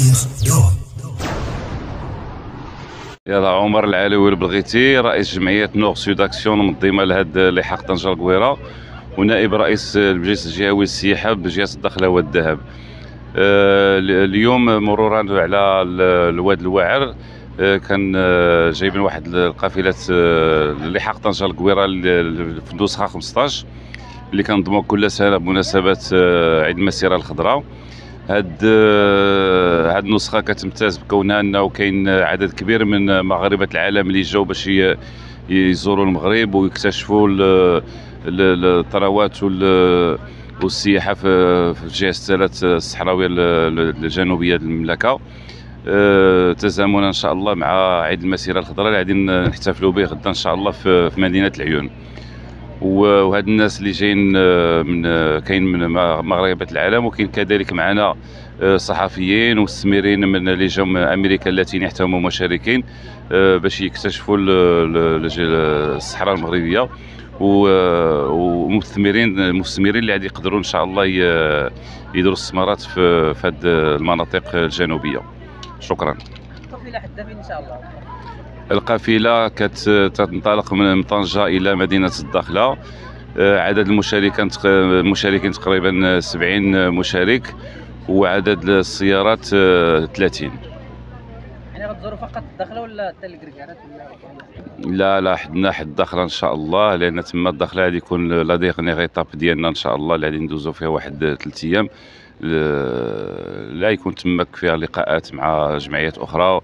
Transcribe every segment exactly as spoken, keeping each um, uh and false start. تاريخ يوم. يلا عمر العلوي البلغيتي رئيس جمعية نوغ سوداكسيون منظمة لهاد لحاق طنجة الكويرة ونائب رئيس المجلس الجهوي للسياحة بجهة الداخلة والذهب. اليوم مرورا على الواد الواعر كان جايبين واحد القافله لحاق طنجة الكويرة في النسخه خمسطاش اللي كنضموا كل سنه بمناسبه عيد المسيره الخضراء. هاد هاد النسخه كتمتاز بكونها انه كاين عدد كبير من مغاربه العالم اللي جاوا باش يزوروا المغرب ويكتشفوا الثروات والسياحه في الجهه الثالث الصحراويه الجنوبيه للمملكه، تزامنا ان شاء الله مع عيد المسيره الخضراء اللي غادي نحتفلوا به غدا ان شاء الله في مدينه العيون. وهاد الناس اللي جايين من كاين من مغاربه العالم، وكاين كذلك معنا صحفيين ومستثمرين من اللي جاوا من امريكا اللاتينيه حتى هما مشاركين باش يكتشفوا الصحراء المغربيه، ومستثمرين المستثمرين اللي غادي يقدروا ان شاء الله يديروا استثمارات في هاد المناطق الجنوبيه. شكرا. القافله حتى فين ان شاء الله؟ القافله كتنطلق من طنجه الى مدينه الداخله. عدد المشاركين المشاركين تقريبا سبعين مشارك، وعدد السيارات ثلاثين. يعني غتزوروا فقط الداخله ولا حتى الكركارات ولا؟ لا لا، حدنا حد الداخله ان شاء الله، لان تما الداخله غادي يكون لا ديغنيغ ايطاب ديالنا ان شاء الله اللي غادي ندوزو فيها واحد ثلاث ايام. لا يكون تمك فيها لقاءات مع جمعيات اخرى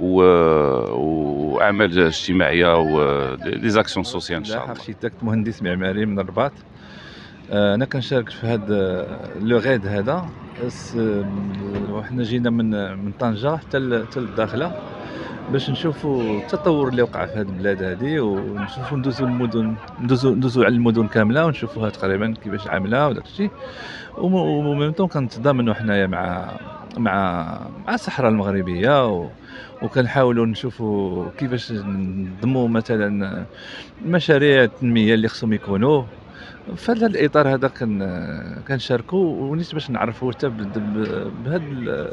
واعمال اجتماعيه وليزاكسيون سوسيال ان شاء الله. ارشيتاكت مهندس معماري من الرباط. انا كنشارك في هذا لو غيد هذا، وحنا جينا من من طنجه حتى حتى للداخله باش نشوفوا التطور اللي وقع في هذه البلاد هذه، ونشوفوا ندوزوا المدن ندوزوا ندوزوا على المدن كامله ونشوفوها تقريبا كيفاش عامله وداك الشيء. وميمتون كنتضامنوا حنايا مع مع مع الصحراء المغربيه، وكنحاولوا نشوفوا كيفاش نضموا مثلا مشاريع التنميه اللي خصهم يكونوا في هذا الاطار هذا. كنشاركوا ونيت باش نعرفوا حتى بهذا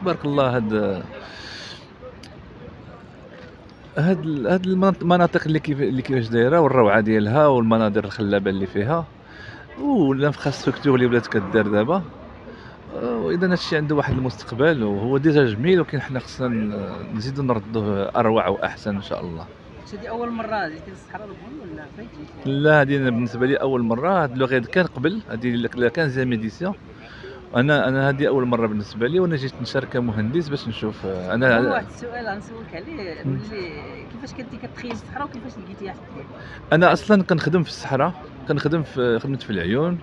تبارك الله هذا هاد هاد المناطق اللي كيف اللي كيفاش دايره والروعه ديالها والمناظر الخلابه اللي فيها والانفخاستكتور اللي ولات كدار دابا. واذا هادشي عنده واحد المستقبل وهو ديجا جميل، ولكن حنا خصنا نزيدو نردوه اروع واحسن ان شاء الله. هادي اول مره جيتي للصحراء الكبير ولا فايت جيتي؟ لا، هادي بالنسبه لي اول مره. هاد لو غيد كان قبل، هادي كان زي ميديسيون. انا انا هذه اول مره بالنسبه لي، وانا جيت نشارك كمهندس باش نشوف. انا واحد السؤال غنسولك عليه، كيفاش كنتي كتخيل الصحراء وكيفاش لقيتيها حتى دابا؟ انا اصلا كنخدم في الصحراء، كنخدم في خدمت في العيون،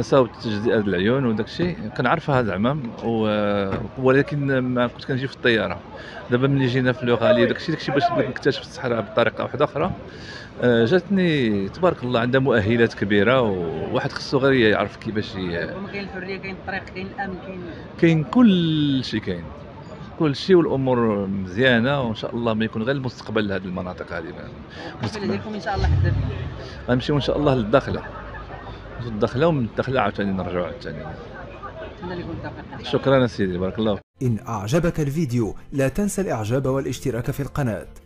صاوبت تجزئه العيون وداك الشيء كنعرفها زعما، ولكن ما كنت كنجي في الطياره. دابا ملي جينا في لوغالي داك الشيء داك الشيء باش بغيت نكتشف الصحراء بطريقه واحده اخرى، جاتني تبارك الله عندها مؤهلات كبيره، وواحد خصو غير يعرف كيفاش. كاين الحريه، كاين الطريق، كاين الامن، كاين كاين كل شيء، كاين كل شيء والامور مزيانه، وان شاء الله ما يكون غير المستقبل لهذه المناطق هذه. المستقبل ديالكم ان شاء الله حدا غنمشيو ان شاء الله للداخله الداخله ومن الداخله عاوتاني نرجعوا عاوتاني. شكرا سيدي، بارك الله. إن أعجبك الفيديو لا تنسى الإعجاب والاشتراك في القناة.